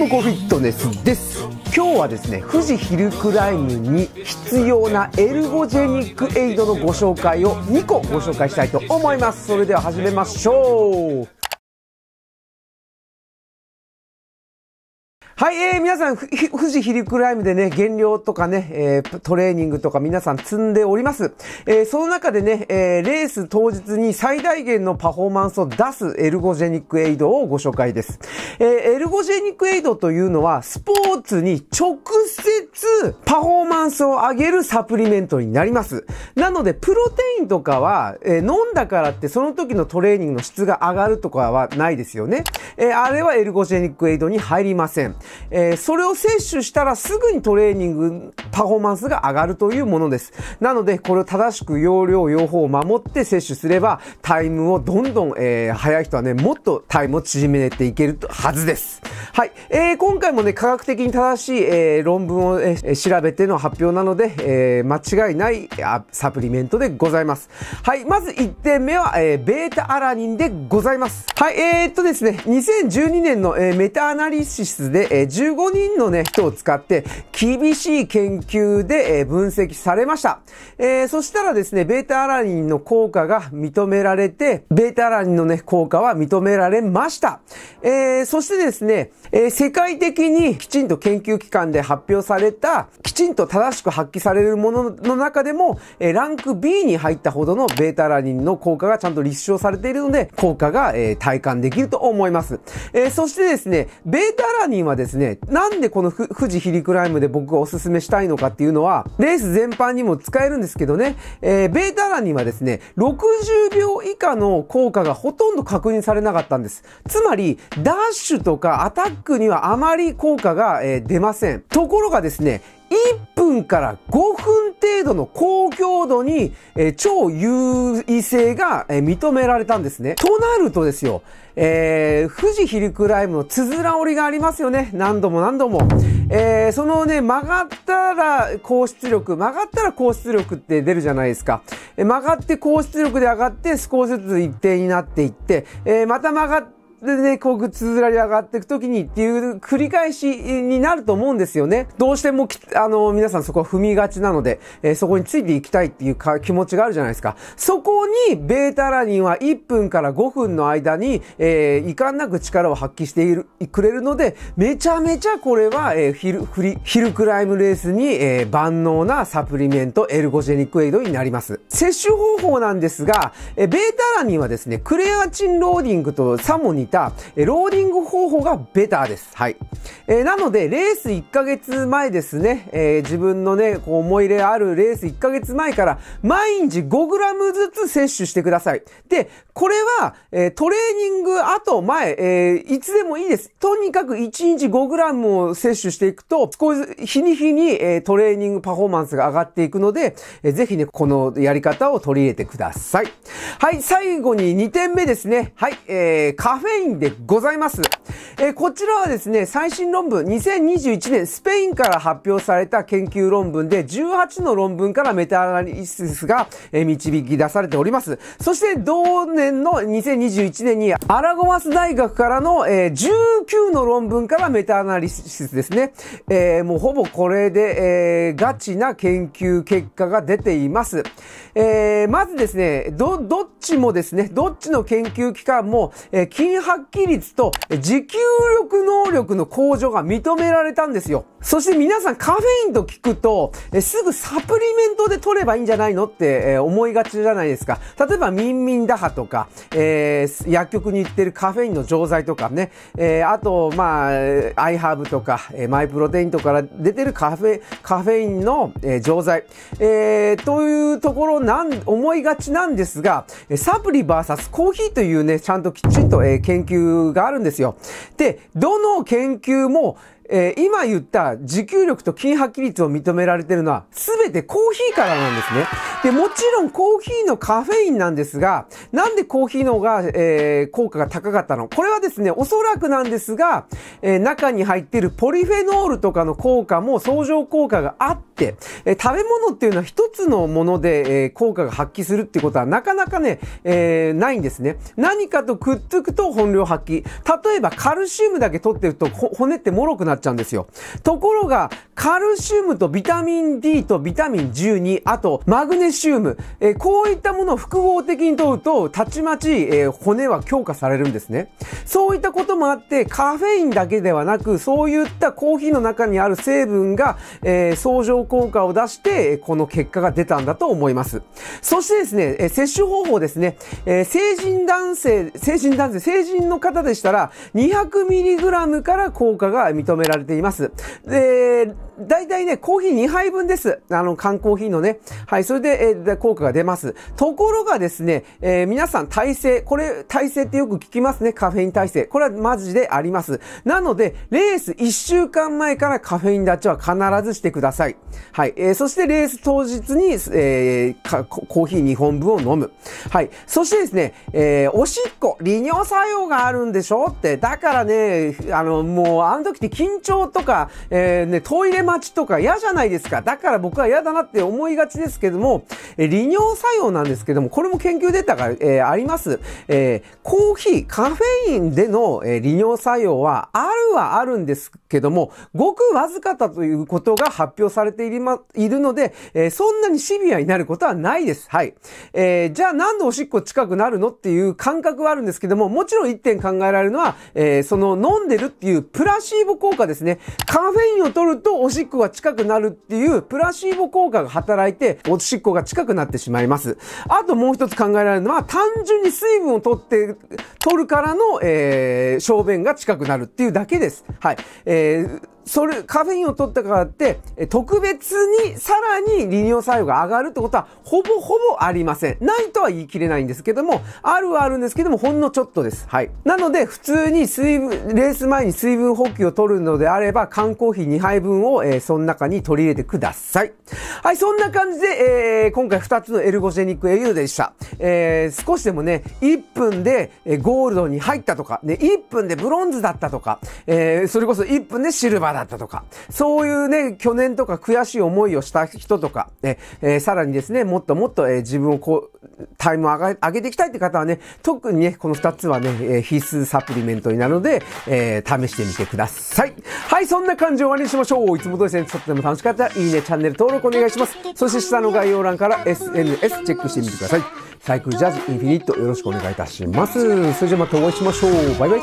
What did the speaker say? もごフィットネスです。今日はですね、富士ヒルクライムに必要なエルゴジェニックエイドのご紹介を2個ご紹介したいと思います。それでは始めましょう。はい、皆さん、富士ヒルクライムでね、減量とかね、トレーニングとか皆さん積んでおります。その中でね、レース当日に最大限のパフォーマンスを出すエルゴジェニックエイドをご紹介です。エルゴジェニックエイドというのは、スポーツに直接パフォーマンスを上げるサプリメントになります。なので、プロテインとかは、飲んだからってその時のトレーニングの質が上がるとかはないですよね。あれはエルゴジェニックエイドに入りません。それを摂取したらすぐにトレーニングパフォーマンスが上がるというものです。なのでこれを正しく用量用法を守って摂取すればタイムをどんどん、早い人はねもっとタイムを縮めていけるはずです。はい、今回もね科学的に正しい、論文を、調べての発表なので、間違いないサプリメントでございます。はい、まず1点目は、ベータアラニンでございます。はい、ですね2012年の、メタアナリシスで15人のね、人を使って、厳しい研究で分析されました。そしたらですね、ベータアラニンの効果が認められて、ベータアラニンのね、効果は認められました。そしてですね、世界的にきちんと研究機関で発表された、きちんと正しく発揮されるものの中でも、ランク B に入ったほどのベータアラニンの効果がちゃんと立証されているので、効果が、体感できると思います。そしてですね、ベータアラニンはですね、なんでこの富士ヒルクライムで僕がおすすめしたいのかっていうのは、レース全般にも使えるんですけどね、ベータアラニンはですね、60秒以下の効果がほとんど確認されなかったんです。つまり、ダッシュとかアタックにはあまり効果が、出ません。ところがですね、1分から5分程度の高強度に、超優位性が、認められたんですね。となるとですよ、富士ヒルクライムのつづら折りがありますよね。何度も何度も。そのね、曲がったら高出力、曲がったら高出力って出るじゃないですか。曲がって高出力で上がって少しずつ一定になっていって、また曲がって、でね、こう、つづらに上がっていくときにっていう繰り返しになると思うんですよね。どうしても、皆さんそこは踏みがちなので、そこについていきたいっていう気持ちがあるじゃないですか。そこに、ベータアラニンは1分から5分の間に、いかんなく力を発揮してくれるので、めちゃめちゃこれは、ヒルクライムレースに、万能なサプリメント、エルゴジェニックエイドになります。摂取方法なんですが、ベータアラニンはですね、クレアチンローディングとサモニローディング方法がベターです。はい。なので、レース1ヶ月前ですね、自分のね、こう思い入れあるレース1ヶ月前から、毎日 5g ずつ摂取してください。で、これは、トレーニング後、前、いつでもいいです。とにかく1日 5g を摂取していくと、少し日に日に、トレーニングパフォーマンスが上がっていくので、ぜひね、このやり方を取り入れてください。はい、最後に2点目ですね。はい、カフェインでございます。こちらはですね、最新論文、2021年スペインから発表された研究論文で、18の論文からメタアナリシスが導き出されております。そして、同年の2021年に、アラゴマス大学からの19の論文からメタアナリシスですね。もうほぼこれで、ガチな研究結果が出ています。まずですね、どっちもですね、どっちの研究機関も、発揮率と持久力能力の向上が認められたんですよ。そして皆さんカフェインと聞くとすぐサプリメントで取ればいいんじゃないのって思いがちじゃないですか。例えばミンミン打破とか、薬局に売ってるカフェインの錠剤とかね、あとまあアイハーブとかマイプロテインとかから出てるカフェインの錠剤、というところ思いがちなんですが、サプリ VS コーヒーというね、ちゃんときちんと研究があるんですよ。で、どの研究も今言った持久力と筋発揮率を認められているのは全てコーヒーからなんですね。で、もちろんコーヒーのカフェインなんですが、なんでコーヒーの方が、効果が高かったの？これはですね、おそらくなんですが、中に入っているポリフェノールとかの効果も相乗効果があって、食べ物っていうのは一つのもので、効果が発揮するっていうことはなかなかね、ないんですね。何かとくっつくと本領発揮。例えばカルシウムだけ取ってると骨って脆くなっちゃうんですよ。ところがカルシウムとビタミン D とビタミン12、あとマグネシウム、こういったものを複合的に取るとたちまち、骨は強化されるんですね。そういったこともあってカフェインだけではなくそういったコーヒーの中にある成分が、相乗効果を出してこの結果が出たんだと思います。そしてですね、摂取方法ですね、成人の方でしたら 200mg から効果が認められています。で、だいたいね、コーヒー2杯分です。缶コーヒーのね。はい、それで、効果が出ます。ところがですね、皆さん、耐性。これ、耐性ってよく聞きますね。カフェイン耐性。これはマジであります。なので、レース1週間前からカフェイン立ちは必ずしてください。はい。そして、レース当日に、コーヒー2本分を飲む。はい。そしてですね、おしっこ、利尿作用があるんでしょって。だからね、もう、あの時って緊張とか、ね、トイレ待ちとか嫌じゃないですか。だから僕は嫌だなって思いがちですけども、利尿作用なんですけども、これも研究データが、あります。コーヒー、カフェインでの、利尿作用はあるはあるんですけども、ごくわずかだということが発表されているので、そんなにシビアになることはないです。はい。じゃあなんでおしっこ近くなるのっていう感覚はあるんですけども、もちろん一点考えられるのは、その飲んでるっていうプラシーボ効果ですね。カフェインを取るとおしっこが近くなるっていうプラシーボ効果が働いておしっこが近くなってしまいます。あともう一つ考えられるのは単純に水分を取るからの、小便が近くなるっていうだけです。はい。カフェインを取ったからって、特別にさらに利尿作用が上がるってことはほぼありません。ないとは言い切れないんですけども、あるはあるんですけども、ほんのちょっとです。はい。なので、普通にレース前に水分補給を取るのであれば、缶コーヒー2杯分を、その中に取り入れてください。はい、そんな感じで、今回2つのエルゴジェニックエリューでした。少しでもね、1分でゴールドに入ったとか、ね、1分でブロンズだったとか、それこそ1分でシルバーだったとか、そういうね、去年とか悔しい思いをした人とか、さらにですね、もっともっと、自分をこう、タイムを上げていきたいって方はね、特にね、この2つはね、必須サプリメントになるので、試してみてください。はい、そんな感じで終わりにしましょう。いつも通りですね、ちょっとでも楽しかったら、いいね、チャンネル登録お願いします。そして下の概要欄から SNS チェックしてみてください。サイクルジャズインフィニットよろしくお願いいたします。それじゃあまたお会いしましょう。バイバイ。